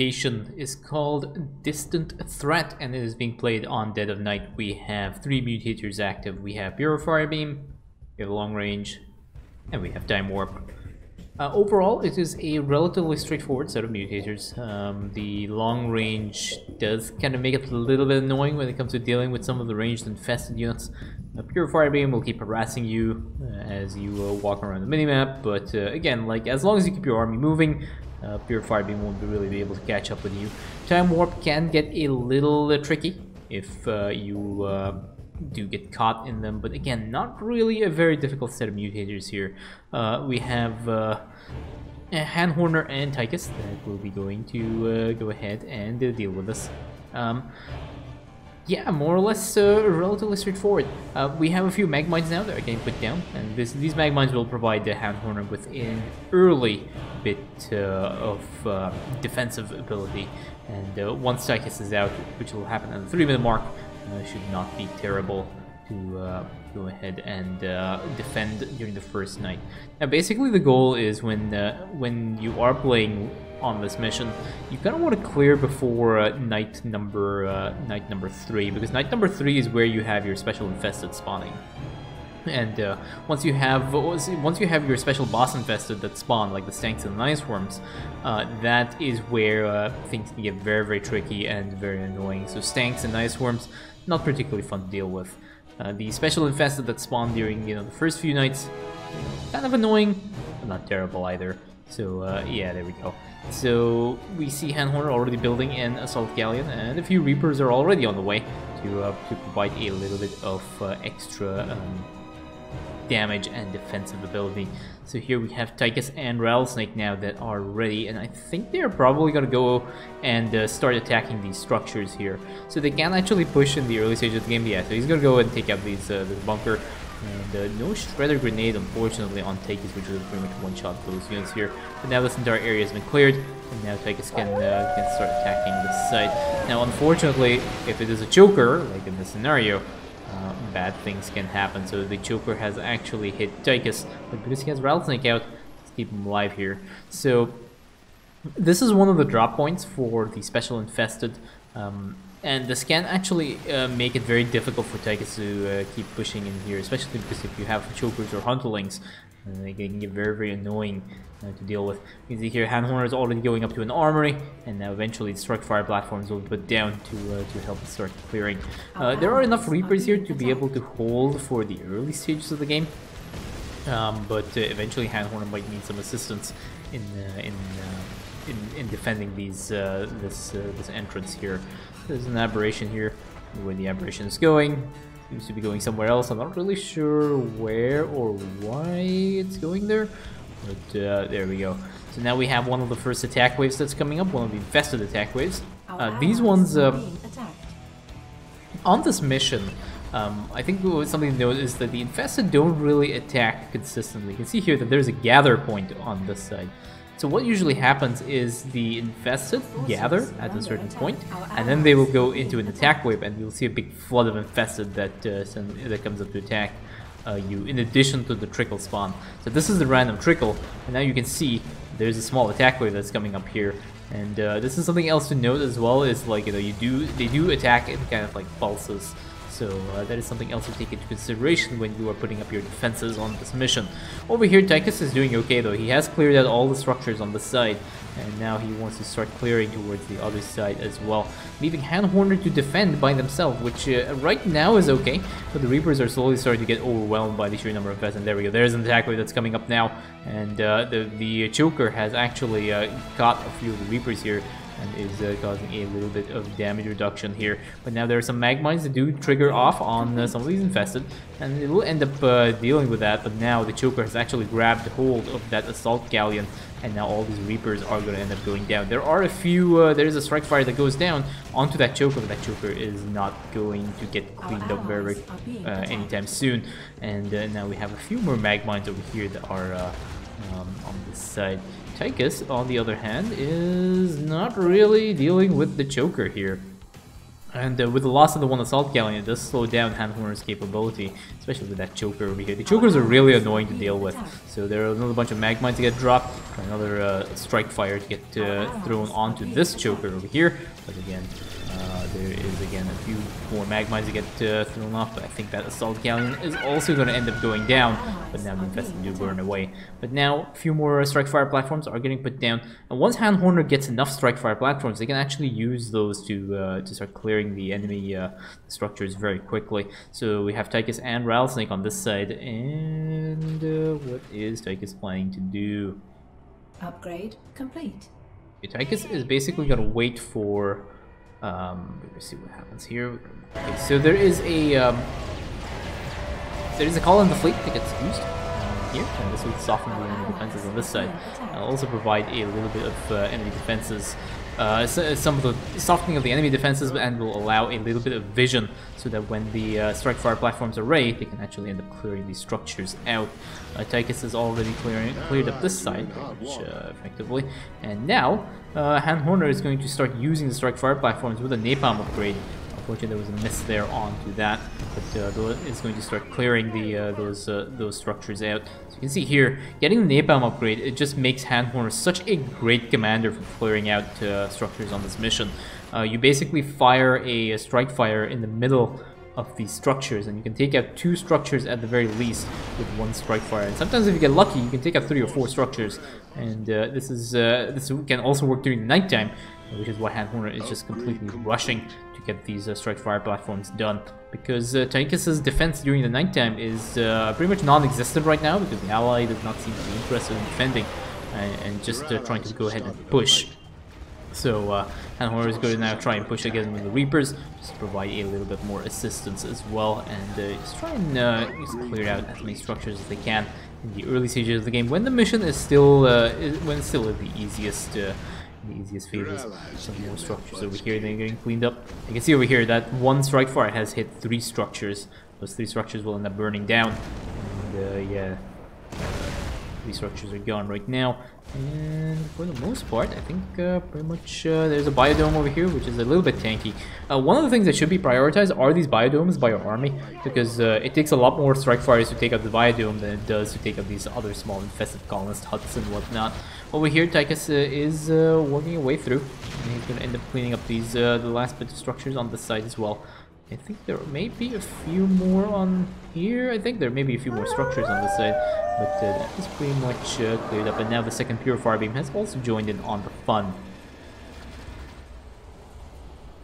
modification is called Distant Threat, and it is being played on Dead of Night. We have three mutators active. We have Purifier Beam, we have Long Range, and we have Time Warp. Overall, it is a relatively straightforward set of mutators. The long range does kind of make it a little bit annoying when it comes to dealing with some of the ranged infested units. Purifier Beam will keep harassing you as you walk around the minimap, but again, like, as long as you keep your army moving, Purifier Beam won't really be able to catch up with you. Time Warp can get a little tricky if you do get caught in them, but again, not really a very difficult set of mutators here. We have Han/Horner and Tychus that will be going to go ahead and deal with us. Yeah, more or less relatively straightforward. We have a few Magmines now that are getting put down, and these Magmines will provide the Han/Horner with an early bit of defensive ability, and once Tychus is out, which will happen at the 3-minute mark, should not be terrible to go ahead and defend during the first night. Now basically the goal is when you are playing on this mission, you kind of want to clear before night number 3, because night number 3 is where you have your special infested spawning. And once you have your special boss infested that spawn, like the Stanks and the Ice Worms, that is where things can get very, very tricky and very annoying. So Stanks and Ice Worms, not particularly fun to deal with. The special infested that spawn during the first few nights, kind of annoying, but not terrible either. So yeah, there we go. So we see Han/Horner already building an Assault Galleon, and a few Reapers are already on the way to provide a little bit of extra damage and defensive ability. So here we have Tychus and Rattlesnake now that are ready, and I think they're probably going to go and start attacking these structures here. So they can actually push in the early stage of the game. Yeah, so he's going to go and take out these this bunker. And no Shredder Grenade, unfortunately, on Tychus, which would pretty much one-shot those units here. But now this entire area has been cleared, and now Tychus can start attacking this side. Now, unfortunately, if it is a choker, like in this scenario, bad things can happen. So the choker has actually hit Tychus, but because he has Rattlesnake out, let's keep him alive here. So this is one of the drop points for the special infested, and this can actually make it very difficult for Tychus to keep pushing in here, especially because if you have chokers or hunterlings, they can get very, very annoying to deal with. You see here Han/Horner is already going up to an armory, and now eventually Strike Fire platforms will be put down to help start clearing. There are enough Reapers here to be able to hold for the early stages of the game, but eventually Han/Horner might need some assistance in defending these this entrance here. There's an aberration here. Where the aberration is going seems to be going somewhere else. I'm not really sure where or why it's going there, but there we go. So now we have one of the first attack waves that's coming up, one of the infested attack waves. These ones on this mission, I think something to note is that the infested don't really attack consistently. You can see here that there's a gather point on this side. So what usually happens is the infested gather at a certain point, and then they will go into an attack wave, and you'll see a big flood of infested that comes up to attack you, in addition to the trickle spawn. So this is the random trickle, and now you can see there's a small attack wave that's coming up here. And this is something else to note as well, is like, they do attack in kind of like pulses. So that is something else to take into consideration when you are putting up your defenses on this mission. Over here, Tychus is doing okay though. He has cleared out all the structures on this side, and now he wants to start clearing towards the other side as well, leaving Han/Horner to defend by themselves, which right now is okay, but the Reapers are slowly starting to get overwhelmed by the sheer number of pets. And there we go, there's an attack wave that's coming up now, and the Choker has actually caught a few of the Reapers here, and is causing a little bit of damage reduction here. But now there are some Magmines that do trigger off on some of these infested, and it will end up dealing with that. But now the Choker has actually grabbed hold of that Assault Galleon, and now all these Reapers are going to end up going down. There are a few, there is a Strike Fire that goes down onto that Choker, but that Choker is not going to get cleaned up very anytime soon. And now we have a few more Magmines over here that are on this side. Tychus, on the other hand, is not really dealing with the Choker here. And with the loss of the one Assault Galleon, it does slow down Han/Horner's capability, especially with that Choker over here. The Chokers are really annoying to deal with, so there are another bunch of Magmite to get dropped, another Strike Fire to get thrown onto this Choker over here, but again, there is again a few more Magmites to get thrown off, but I think that Assault Galleon is also going to end up going down, but now the Infested do burn away. But now, a few more Strike Fire platforms are getting put down, and once Han/Horner gets enough Strike Fire platforms, they can actually use those to start clearing the enemy structures very quickly. So we have Tychus and Rattlesnake on this side, and what is Tychus planning to do? Upgrade complete. Okay, Tychus is basically going to wait for. Let's see what happens here. Okay, so there is a call on the fleet that gets used here, and this will soften the enemy defenses on this side. I'll also provide a little bit of enemy defenses. Some of the softening of the enemy defenses, and will allow a little bit of vision so that when the Strike Fire platforms are ready, they can actually end up clearing these structures out. Tychus is already cleared up this side, which, effectively, and now Han/Horner is going to start using the Strike Fire platforms with a Napalm upgrade. Unfortunately, there was a miss there onto that, but it's going to start clearing the those structures out. So you can see here, getting the Napalm upgrade, it just makes Han/Horner such a great commander for clearing out structures on this mission. You basically fire a Strike Fire in the middle of these structures, and you can take out two structures at the very least with one Strike Fire, and sometimes if you get lucky, you can take out 3 or 4 structers, and this can also work during the nighttime, which is why Han/Horner is just completely rushing to get these Strike Fire platforms done, because Tychus' defense during the nighttime is pretty much non-existent right now, because the ally does not seem to be interested in defending, and just trying to go ahead and push. So Han/Horner is going to now try and push again with the Reapers, just to provide a little bit more assistance as well, and just try and just clear out as many structures as they can in the early stages of the game, when the mission is still the easiest phases. Some more structures over here, they're getting cleaned up. You can see over here that one Strike Fire has hit 3 structures. Those 3 structures will end up burning down, and yeah, these structures are gone right now. And for the most part, I think pretty much there's a biodome over here, which is a little bit tanky. One of the things that should be prioritized are these biodomes by your army, because it takes a lot more Strike Fires to take out the biodome than it does to take out these other small infested colonist huts and whatnot. Over here, Tychus is working his way through, and he's going to end up cleaning up these the last bit of structures on this side as well. I think there may be a few more on here. I think there may be a few more structures on this side, but that is pretty much cleared up. And now the second Purifier Beam has also joined in on the fun.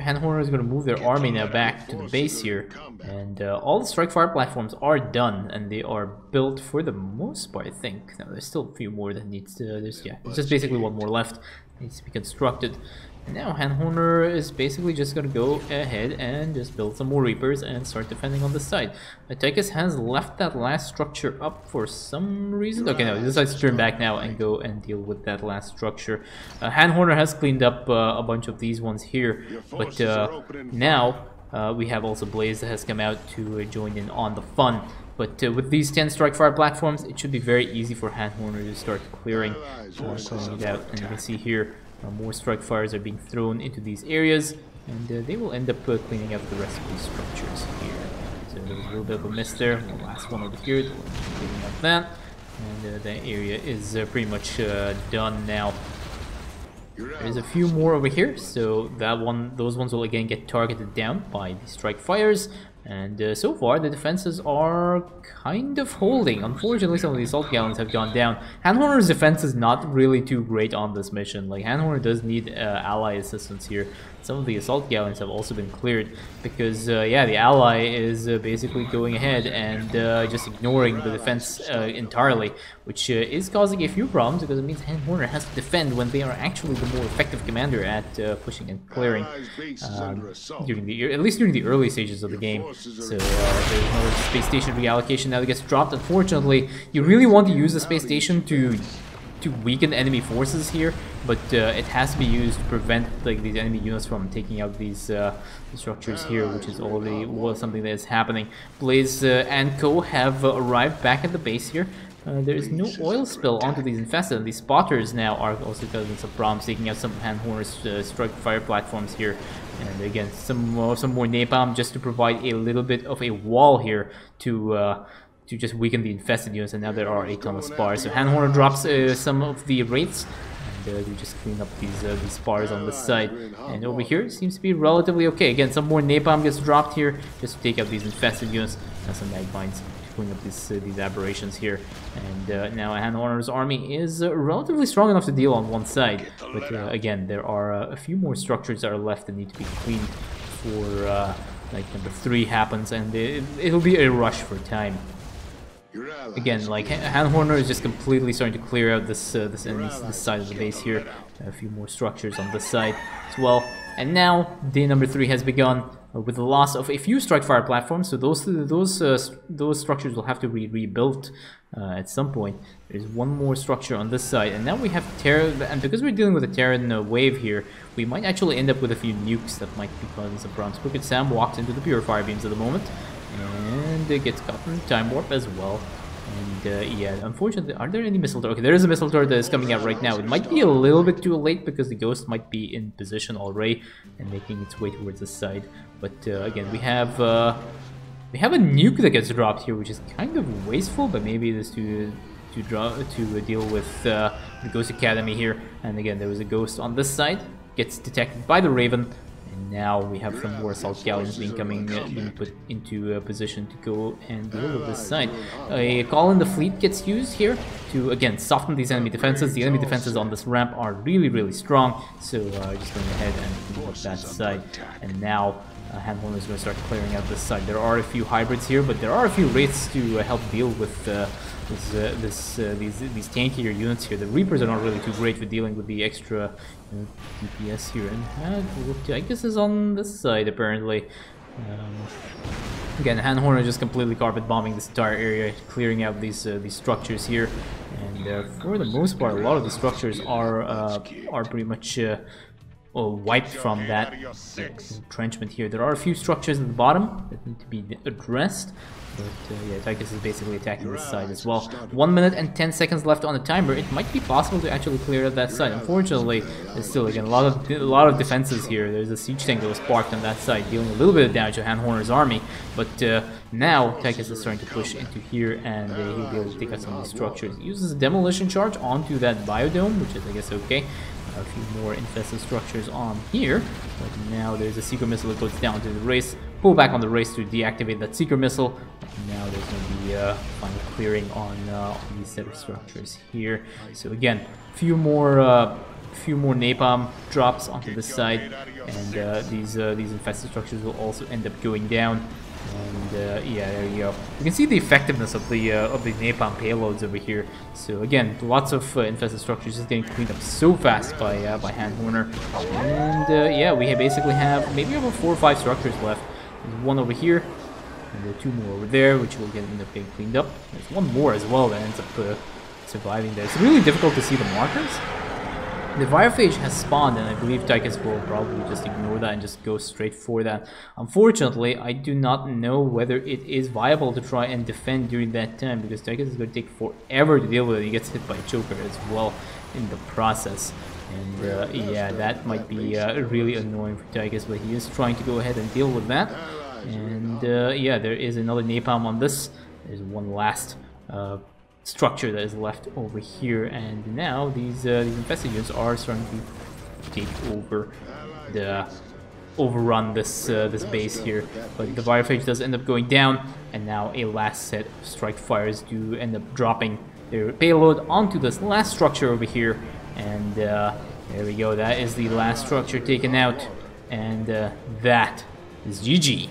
Han/Horner is going to move their army now back to the base here, and all the Strike Fire platforms are done, and they are built for the most part, I think. Now there's still a few more that needs to, there's just basically one more left that needs to be constructed. And now Han/Horner is basically just going to go ahead and just build some more Reapers and start defending on this side. Tychus has left that last structure up for some reason. Okay, no, he decides to turn back now and go and deal with that last structure. Han/Horner has cleaned up a bunch of these ones here, but now we have also Blaze that has come out to join in on the fun. But with these 10 Strike Fire platforms, it should be very easy for Han/Horner to start clearing it out. And you can see here, more Strike Fires are being thrown into these areas, and they will end up cleaning up the rest of these structures here. So there was a little bit of a miss there. The last one over here, cleaning up that, and that area is pretty much done now. There's a few more over here, so that one, those ones will again get targeted down by the Strike Fires. And so far, the defenses are kind of holding. Unfortunately, some of the Assault Galleons have gone down. Han/Horner's defense is not really too great on this mission. Like, Han/Horner does need ally assistance here. Some of the Assault Galleons have also been cleared because, yeah, the ally is basically going ahead and just ignoring the defense entirely, which is causing a few problems, because it means Han/Horner has to defend when they are actually the more effective commander at pushing and clearing, at least during the early stages of the game. So there's another space station reallocation now that gets dropped. Unfortunately, you really want to use the space station to weaken enemy forces here, but it has to be used to prevent like these enemy units from taking out these structures here, which is already something that is happening. Blaze and co have arrived back at the base here, There is no oil spill onto these infested, and these spotters now are also causing some problems, taking out some Han/Horner's strike fire platforms here. And again, some more napalm just to provide a little bit of a wall here to just weaken the infested units. And now there are a ton of spars. So Han/Horner drops some of the wraiths. We just clean up these spars on this side, and over here seems to be relatively okay. Again, some more napalm gets dropped here just to take out these infested units, and some night mines to clean up these aberrations here. And now Han/Horner's army is relatively strong enough to deal on one side, but again, there are a few more structures that are left that need to be cleaned before like number 3 happens, and it'll be a rush for time. Again, like Han/Horner is just completely starting to clear out this side of the base here. A few more structures on this side as well. And now day number 3 has begun with the loss of a few strike fire platforms. So those structures will have to be rebuilt at some point. There's one more structure on this side, and now we have Terran. And because we're dealing with a Terran wave here, we might actually end up with a few nukes that might be causing some problems. Crooked Sam walks into the purifier beams at the moment. And it gets caught in Time Warp as well. And yeah, unfortunately, are there any missile turret? Okay, there is a missile turret that is coming out right now. It might be a little bit too late because the Ghost might be in position already and making its way towards the side. But again, we have a nuke that gets dropped here, which is kind of wasteful, but maybe it is to deal with the Ghost Academy here. And again, there was a Ghost on this side, gets detected by the Raven. And now we have some more assault galleons being put into a position to go and deal with this side. A call in the fleet gets used here to again soften these enemy defenses. The enemy defenses on this ramp are really strong, so just going ahead and clean up that side. And now Han/Horner is going to start clearing out this side. There are a few hybrids here, but there are a few wraiths to help deal with these tankier units here. The Reapers are not really too great for dealing with the extra DPS here. And Tychus is on this side apparently. Again, Han/Horner just completely carpet bombing this entire area, clearing out these structures here. And for the most part, a lot of the structures are pretty much wiped from that entrenchment here. There are a few structures at the bottom that need to be addressed, but yeah, Tychus is basically attacking this side as well. 1 minute and 10 seconds left on the timer. It might be possible to actually clear out that side. Unfortunately, there's still again a lot of defenses here. There's a siege tank that was parked on that side, dealing a little bit of damage to Han/Horner's army, but now Tychus is starting to push into here, and he'll be able to take out some of these structures. He uses a demolition charge onto that biodome, which is I guess okay. A few more infested structures on here, but now there's a secret missile that goes down to the race. Pull back on the race to deactivate that secret missile. Now there's going to be final clearing on these set of structures here. So again, few more napalm drops onto this side, and these infested structures will also end up going down. And yeah, there you go. You can see the effectiveness of the napalm payloads over here. So again, lots of infested structures just getting cleaned up so fast by Han/Horner. And yeah, we basically have maybe about 4 or 5 structures left. There's one over here, and there are 2 more over there, which will end up getting cleaned up. There's one more as well that ends up surviving there. It's really difficult to see the markers. The Virophage has spawned, and I believe Tychus will probably just ignore that and just go straight for that. Unfortunately, I do not know whether it is viable to try and defend during that time, because Tychus is going to take forever to deal with it. He gets hit by a choker as well in the process. And yeah, that might be really annoying for Tychus, but he is trying to go ahead and deal with that. And yeah, there is another napalm on this. There's one last structure that is left over here, and now these infested units are starting to take over the overrun this base here. But the Virophage does end up going down, and now a last set of strike fires do end up dropping their payload onto this last structure over here. And there we go. That is the last structure taken out, and that is GG.